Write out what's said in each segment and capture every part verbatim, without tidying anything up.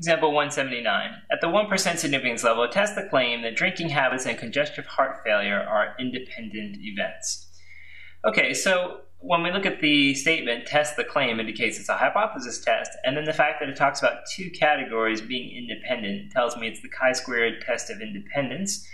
Example one seventy-nine. At the one percent significance level, test the claim that drinking habits and congestive heart failure are independent events. Okay, so when we look at the statement, test the claim indicates it's a hypothesis test, and then the fact that it talks about two categories being independent tells me it's the chi-squared test of independence,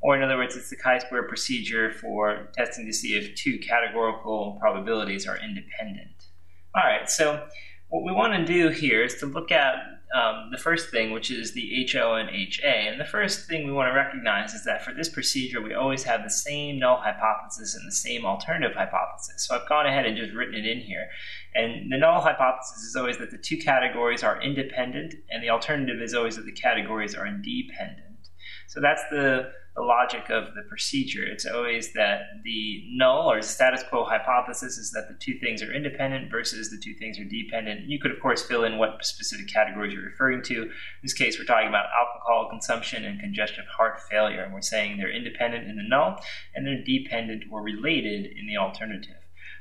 or in other words, it's the chi-squared procedure for testing to see if two categorical probabilities are independent. All right, so what we want to do here is to look at Um, the first thing, which is the H O and H A, and the first thing we want to recognize is that for this procedure we always have the same null hypothesis and the same alternative hypothesis. So I've gone ahead and just written it in here, and the null hypothesis is always that the two categories are independent, and the alternative is always that the categories are independent. So that's the, the logic of the procedure. It's always that the null or status quo hypothesis is that the two things are independent versus the two things are dependent. You could of course fill in what specific categories you're referring to. In this case we're talking about alcohol consumption and congestive heart failure, and we're saying they're independent in the null and they're dependent or related in the alternative.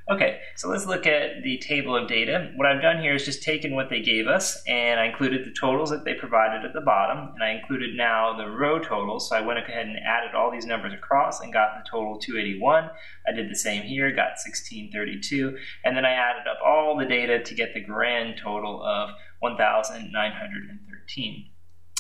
Okay, so let's look at the table of data. What I've done here is just taken what they gave us, and I included the totals that they provided at the bottom, and I included now the row totals. So I went ahead and added all these numbers across and got the total two eighty-one. I did the same here, got sixteen thirty-two, and then I added up all the data to get the grand total of one thousand nine hundred thirteen.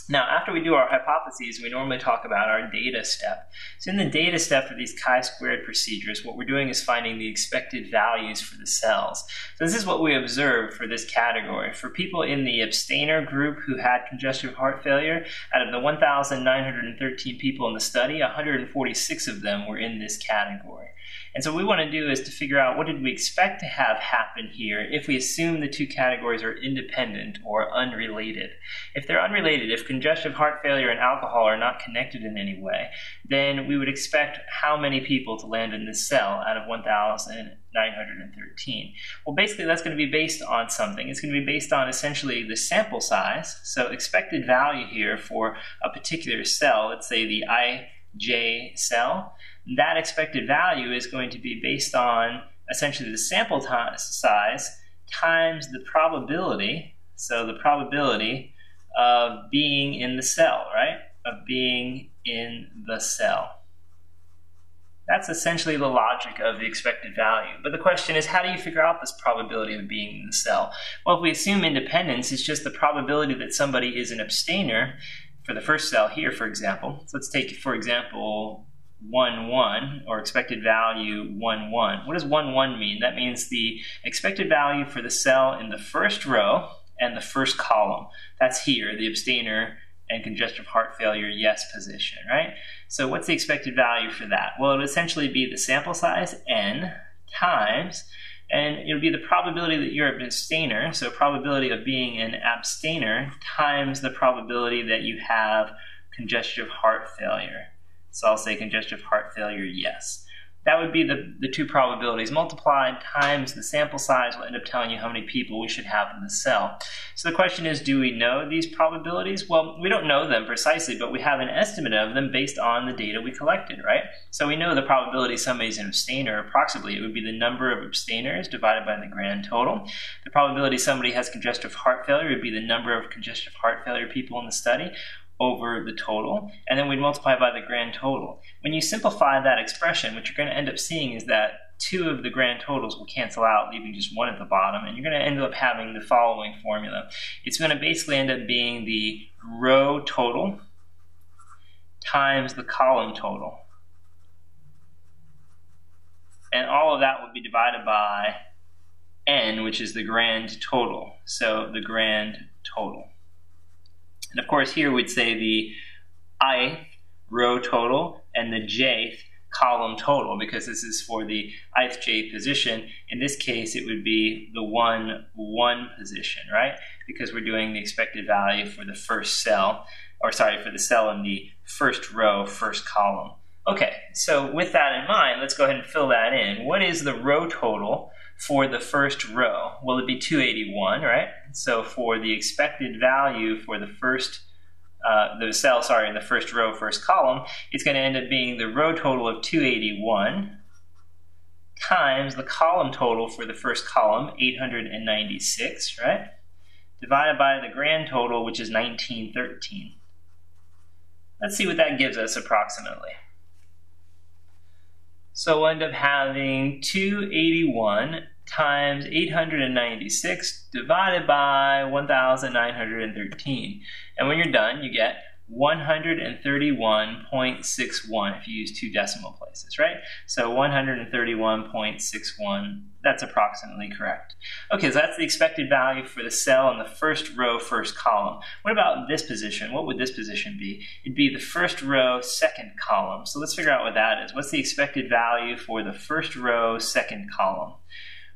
Now, after we do our hypotheses, we normally talk about our data step. So in the data step for these chi-squared procedures, what we're doing is finding the expected values for the cells. So this is what we observed for this category. For people in the abstainer group who had congestive heart failure, out of the one thousand nine hundred thirteen people in the study, one hundred forty-six of them were in this category. And so what we want to do is to figure out what did we expect to have happen here if we assume the two categories are independent or unrelated. If they're unrelated, if congestive heart failure and alcohol are not connected in any way, then we would expect how many people to land in this cell out of one thousand nine hundred thirteen. Well, basically that's going to be based on something. It's going to be based on essentially the sample size. So expected value here for a particular cell, let's say the I J cell, that expected value is going to be based on essentially the sample size times the probability, so the probability of being in the cell, right? Of being in the cell. That's essentially the logic of the expected value. But the question is, how do you figure out this probability of being in the cell? Well, if we assume independence, it's just the probability that somebody is an abstainer for the first cell here, for example. So let's take, for example, one, one, or expected value one, one. What does one, one mean? That means the expected value for the cell in the first row and the first column. That's here, the abstainer and congestive heart failure yes position, right? So what's the expected value for that? Well, it would essentially be the sample size n times, and it'll be the probability that you're an abstainer, so probability of being an abstainer times the probability that you have congestive heart failure. So I'll say congestive heart failure, yes. That would be the, the two probabilities multiplied times the sample size will end up telling you how many people we should have in the cell. So the question is, do we know these probabilities? Well, we don't know them precisely, but we have an estimate of them based on the data we collected, right? So we know the probability somebody's an abstainer, approximately, it would be the number of abstainers divided by the grand total. The probability somebody has congestive heart failure would be the number of congestive heart failure people in the study over the total, and then we'd multiply by the grand total. When you simplify that expression, what you're going to end up seeing is that two of the grand totals will cancel out, leaving just one at the bottom, and you're going to end up having the following formula. It's going to basically end up being the row total times the column total. And all of that will be divided by n, which is the grand total. So the grand total. And of course here we'd say the ith row total and the jth column total, because this is for the ith j position. In this case it would be the one, one position, right? Because we're doing the expected value for the first cell, or sorry, for the cell in the first row, first column. Okay, so with that in mind, let's go ahead and fill that in. What is the row total for the first row? Well, it'd be two eighty-one, right? So for the expected value for the first uh, the cell, sorry, in the first row, first column, it's going to end up being the row total of two eighty-one times the column total for the first column, eight hundred ninety-six, right? divided by the grand total, which is nineteen thirteen. Let's see what that gives us approximately. So we'll end up having two eighty-one times eight hundred ninety-six divided by one thousand nine hundred thirteen. And when you're done, you get one hundred thirty-one point six one if you use two decimal places, right? So one hundred thirty-one point six one, that's approximately correct. Okay, so that's the expected value for the cell in the first row, first column. What about this position? What would this position be? It'd be the first row, second column. So let's figure out what that is. What's the expected value for the first row, second column?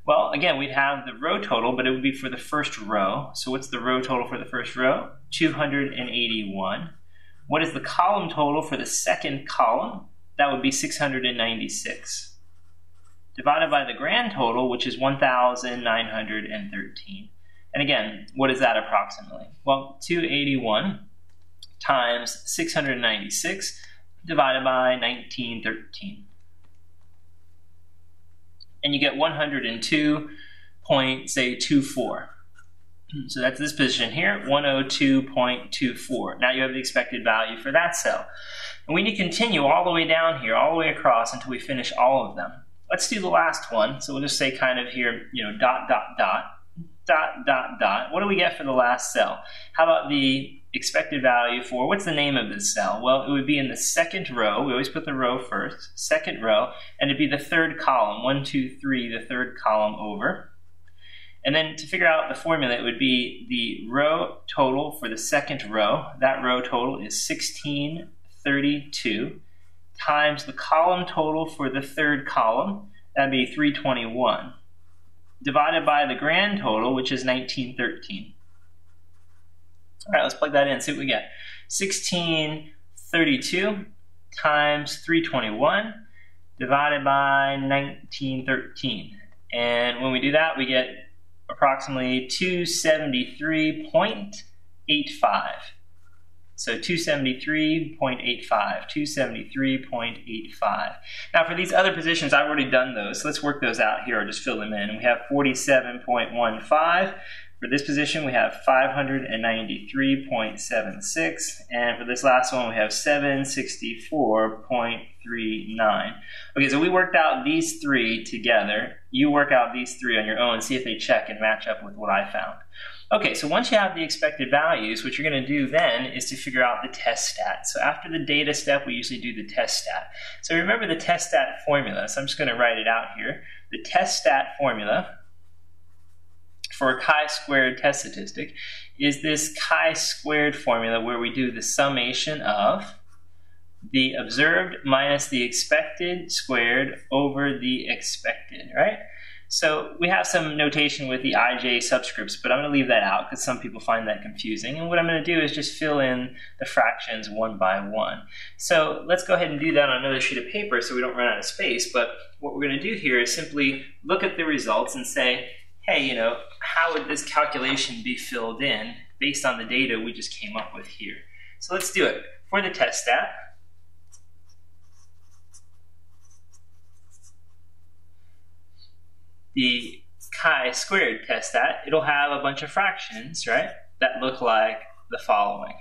Well, again, we'd have the row total, but it would be for the first row. So what's the row total for the first row? two hundred eighty-one. What is the column total for the second column? That would be six hundred ninety-six. Divided by the grand total, which is one thousand nine hundred thirteen. And again, what is that approximately? Well, two eighty-one times six hundred ninety-six divided by nineteen thirteen. And you get one hundred two point two four. So that's this position here, one hundred two point two four. Now you have the expected value for that cell. And we need to continue all the way down here, all the way across until we finish all of them. Let's do the last one. So we'll just say kind of here, you know, dot, dot, dot, dot, dot, dot. What do we get for the last cell? How about the expected value for, what's the name of this cell? Well, it would be in the second row. We always put the row first, second row, and it'd be the third column, one, two, three, the third column over. And then to figure out the formula, it would be the row total for the second row. That row total is sixteen thirty-two times the column total for the third column. That'd be three twenty-one divided by the grand total, which is nineteen thirteen. All right, let's plug that in, see what we get. sixteen thirty-two times three twenty-one divided by nineteen thirteen. And when we do that, we get approximately two seventy-three point eight five. So two seventy-three point eight five, two seventy-three point eight five. Now for these other positions, I've already done those, so let's work those out here or just fill them in. And we have forty-seven point one five. For this position, we have five hundred ninety-three point seven six, and for this last one, we have seven hundred sixty-four point three nine. Okay, so we worked out these three together. You work out these three on your own, see if they check and match up with what I found. Okay, so once you have the expected values, what you're going to do then is to figure out the test stat. So after the data step, we usually do the test stat. So remember the test stat formula, so I'm just going to write it out here. The test stat formula for a chi-squared test statistic is this chi-squared formula where we do the summation of the observed minus the expected squared over the expected, right? So we have some notation with the I J subscripts, but I'm going to leave that out because some people find that confusing. And what I'm going to do is just fill in the fractions one by one. So let's go ahead and do that on another sheet of paper so we don't run out of space. But what we're going to do here is simply look at the results and say, hey, you know, how would this calculation be filled in based on the data we just came up with here? So let's do it. For the test stat, the chi-squared test stat, it'll have a bunch of fractions, right, that look like the following.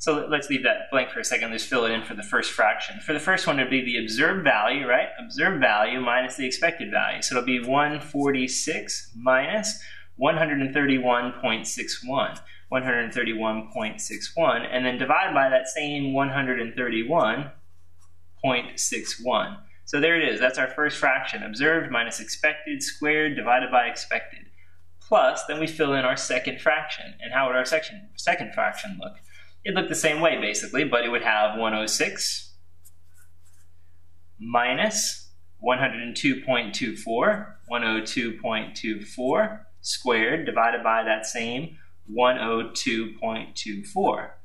So let's leave that blank for a second, let's fill it in for the first fraction. For the first one, it'd be the observed value, right? Observed value minus the expected value. So it'll be one forty-six minus one hundred thirty-one point six one, one hundred thirty-one point six one, and then divide by that same one hundred thirty-one point six one. So there it is, that's our first fraction, observed minus expected squared divided by expected. Plus, then we fill in our second fraction. And how would our section, second fraction look? It'd look the same way, basically, but it would have one hundred six minus one hundred two point two four, one hundred two point two four squared divided by that same one hundred two point two four.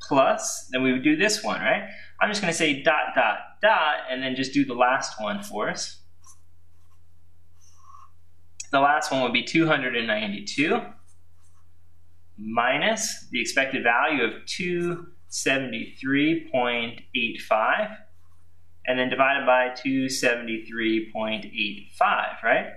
Plus, then we would do this one, right? I'm just going to say dot, dot, dot, and then just do the last one for us. The last one would be two hundred ninety-two. Minus the expected value of two seventy-three point eight five, and then divided by two seventy-three point eight five, right?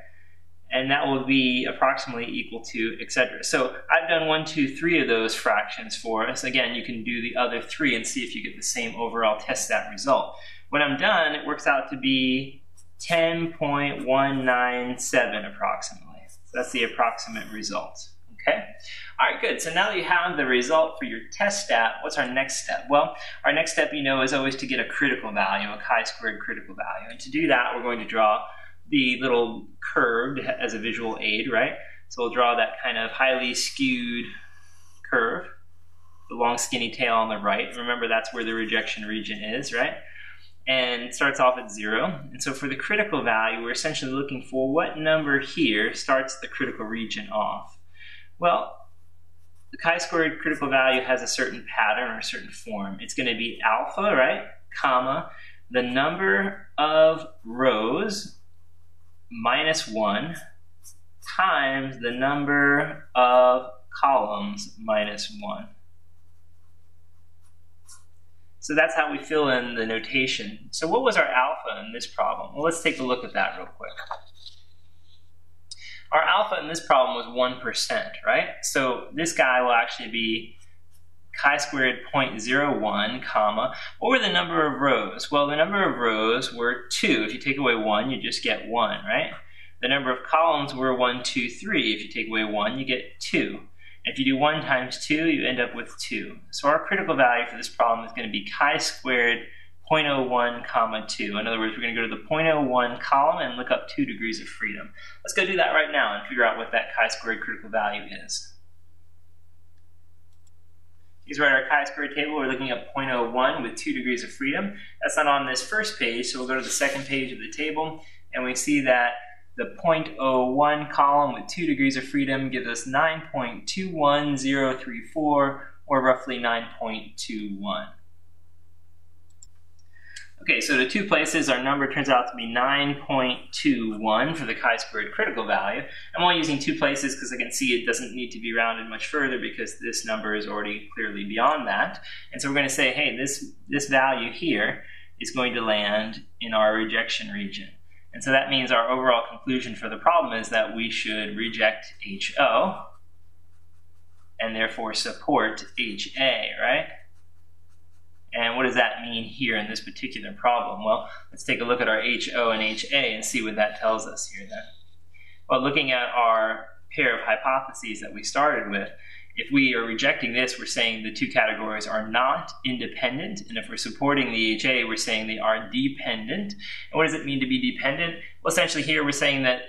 and that will be approximately equal to, et cetera. So I've done one, two, three of those fractions for us. Again, you can do the other three and see if you get the same overall test stat result. When I'm done, it works out to be ten point one nine seven approximately. So that's the approximate result. Okay. All right, good. So now that you have the result for your test stat, what's our next step? Well, our next step, you know, is always to get a critical value, a chi-squared critical value. And to do that, we're going to draw the little curve as a visual aid, right? So we'll draw that kind of highly skewed curve, the long skinny tail on the right. Remember, that's where the rejection region is, right? And it starts off at zero. And so for the critical value, we're essentially looking for what number here starts the critical region off. Well, the chi-squared critical value has a certain pattern or a certain form. It's going to be alpha, right, comma, the number of rows minus one times the number of columns minus one. So that's how we fill in the notation. So what was our alpha in this problem? Well, let's take a look at that real quick. Our alpha in this problem was one percent, right? So this guy will actually be chi-squared zero point zero one, comma, what were the number of rows? Well, the number of rows were two. If you take away one, you just get one, right? The number of columns were one, two, three. If you take away one, you get two. If you do one times two, you end up with two. So our critical value for this problem is going to be chi-squared zero point zero one, comma, two. In other words, we're going to go to the zero point zero one column and look up two degrees of freedom. Let's go do that right now and figure out what that chi-squared critical value is. Here's right our chi-squared table. We're looking up zero point zero one with two degrees of freedom. That's not on this first page, so we'll go to the second page of the table, and we see that the zero point zero one column with two degrees of freedom gives us nine point two one zero three four, or roughly nine point two one. Okay, so the two places, our number turns out to be nine point two one for the chi-squared critical value. I'm only using two places because I can see it doesn't need to be rounded much further because this number is already clearly beyond that. And so we're going to say, hey, this, this value here is going to land in our rejection region. And so that means our overall conclusion for the problem is that we should reject H O and therefore support H A, right? And what does that mean here in this particular problem? Well, let's take a look at our H O and H A and see what that tells us here then. Well, looking at our pair of hypotheses that we started with, if we are rejecting this, we're saying the two categories are not independent. And if we're supporting the H A, we're saying they are dependent. And what does it mean to be dependent? Well, essentially here we're saying that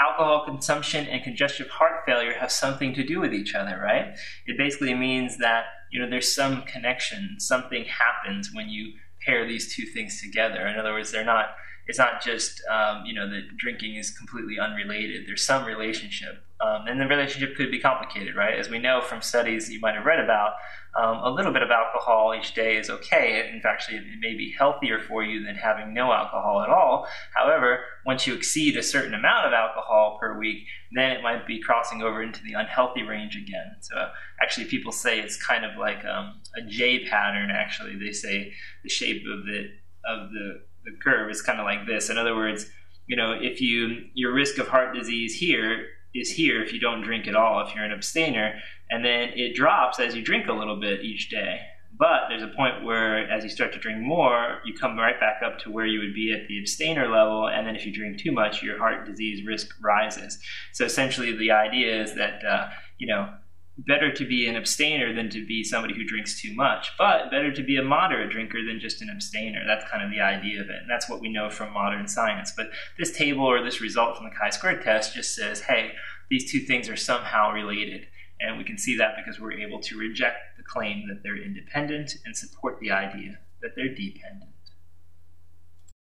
alcohol consumption and congestive heart failure have something to do with each other, right? It basically means that, you know, there's some connection. Something happens when you pair these two things together. In other words, they're not, it's not just, um, you know, that drinking is completely unrelated. There's some relationship. Um, and the relationship could be complicated, right? As we know from studies you might have read about, um, a little bit of alcohol each day is okay. In fact, it may be healthier for you than having no alcohol at all. However, once you exceed a certain amount of alcohol per week, then it might be crossing over into the unhealthy range again. So actually people say it's kind of like um, a J pattern, actually. They say the shape of the, of the, the curve is kind of like this. In other words, you know, if you, your risk of heart disease here is here if you don't drink at all, if you're an abstainer, and then it drops as you drink a little bit each day. But there's a point where as you start to drink more, you come right back up to where you would be at the abstainer level, and then if you drink too much, your heart disease risk rises. So essentially the idea is that, uh, you know, better to be an abstainer than to be somebody who drinks too much, but better to be a moderate drinker than just an abstainer. That's kind of the idea of it, and that's what we know from modern science. But this table or this result from the chi-squared test just says, hey, these two things are somehow related, and we can see that because we're able to reject the claim that they're independent and support the idea that they're dependent.